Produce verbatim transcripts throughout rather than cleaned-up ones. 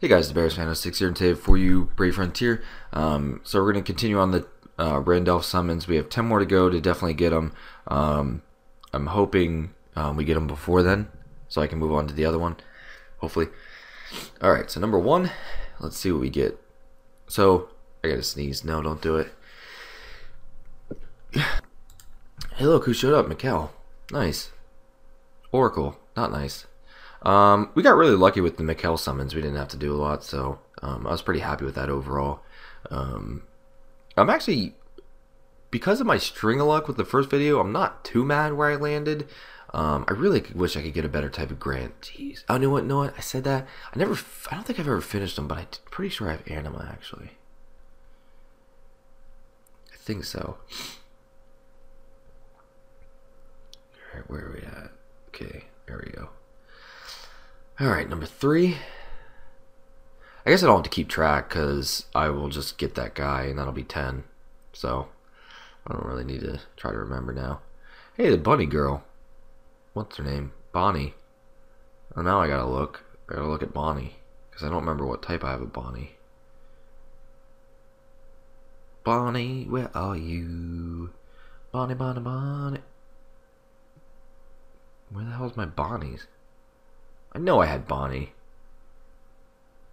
Hey guys, the Bears Fan six here, and today for you, Brave Frontier. Um, so we're going to continue on the uh, Randolph summons. We have ten more to go to definitely get them. Um, I'm hoping um, we get them before then, so I can move on to the other one, hopefully. Alright, so number one, let's see what we get. So, I gotta sneeze. No, don't do it. Hey look, who showed up? Mikhail. Nice. Oracle. Not nice. Um, we got really lucky with the Mikhail summons. We didn't have to do a lot, so um, I was pretty happy with that overall. Um, I'm actually, because of my string of luck with the first video, I'm not too mad where I landed. Um, I really wish I could get a better type of Grant. Jeez. Oh, you know what? You know what? I said that. I never. I don't think I've ever finished them, but I'm pretty sure I have Anima actually. I think so. All right, where are we at? Okay, there we go. Alright, number three. I guess I don't have to keep track because I will just get that guy and that'll be ten. So, I don't really need to try to remember now. Hey, the bunny girl. What's her name? Bonnie. Oh, now I gotta look. I gotta look at Bonnie because I don't remember what type I have of Bonnie. Bonnie, where are you? Bonnie, Bonnie, Bonnie. Where the hell's my Bonnie's? I know I had Bonnie.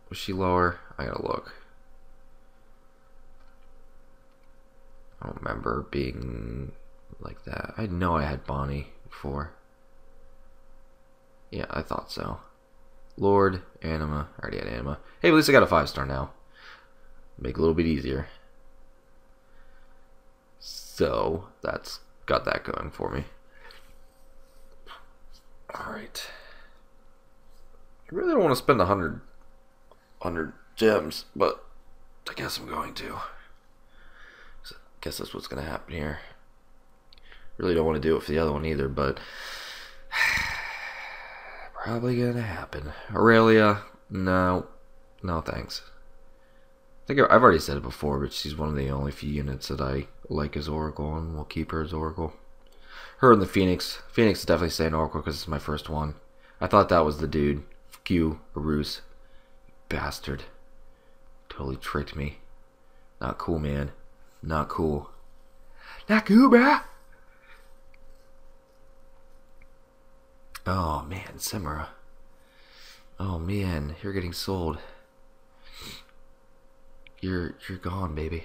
Was she lower? I gotta look. I don't remember being like that. I know I had Bonnie before. Yeah, I thought so. Lord, Anima. I already had Anima. Hey, at least I got a five star now. Make it a little bit easier. So, that's got that going for me. Alright. I really don't want to spend a hundred, hundred gems, but I guess I'm going to. So I guess that's what's going to happen here. Really don't want to do it for the other one either, but probably going to happen. Aurelia, no, no thanks. I think I've already said it before, but she's one of the only few units that I like as Oracle, and we'll keep her as Oracle. Her and the Phoenix. Phoenix is definitely staying Oracle because it's my first one. I thought that was the dude. Fuck you, Arus. Bastard. Totally tricked me. Not cool, man. Not cool. Nakuba! Oh, man. Simra. Oh, man. You're getting sold. You're, you're gone, baby.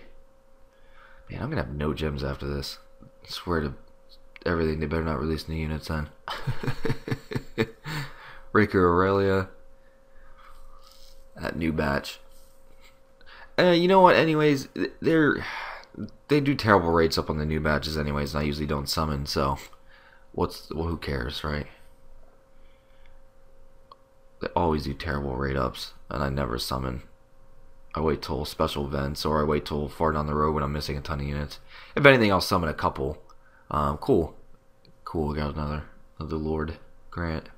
Man, I'm gonna have no gems after this. I swear to everything, they better not release new units then. Raker, Aurelia, that new batch. Uh, you know what? Anyways, they're they do terrible rates up on the new batches. Anyways, and I usually don't summon, so what's well, who cares, right? They always do terrible rate ups, and I never summon. I wait till special events, or I wait till far down the road when I'm missing a ton of units. If anything, I'll summon a couple. Um, cool, cool. We got another, another Lord Grant.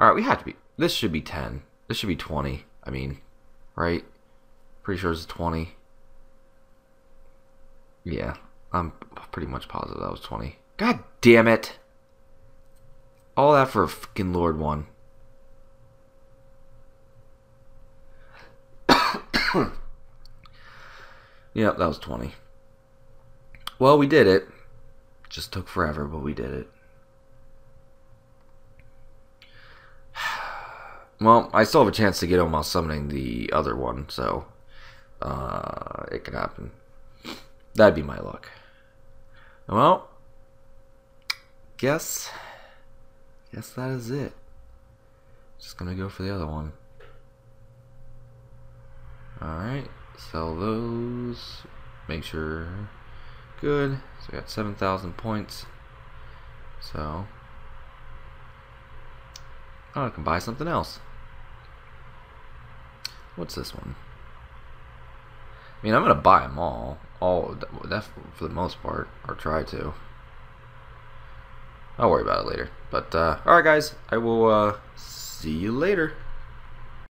Alright, we have to be... This should be ten. This should be twenty. I mean, right? Pretty sure it's twenty. Yeah, I'm pretty much positive that was twenty. God damn it! All that for a fucking Lord one. Yep, yeah, that was twenty. Well, we did it. Just took forever, but we did it. Well, I still have a chance to get him while summoning the other one, so uh, it could happen. That'd be my luck. Well, guess, guess that is it. Just gonna go for the other one. Alright, sell those. Make sure. Good. So we got seven thousand points. So. Oh, I can buy something else. What's this one? I mean, I'm gonna buy them all, all that for the most part, or try to. I'll worry about it later. But uh, all right, guys, I will uh, see you later.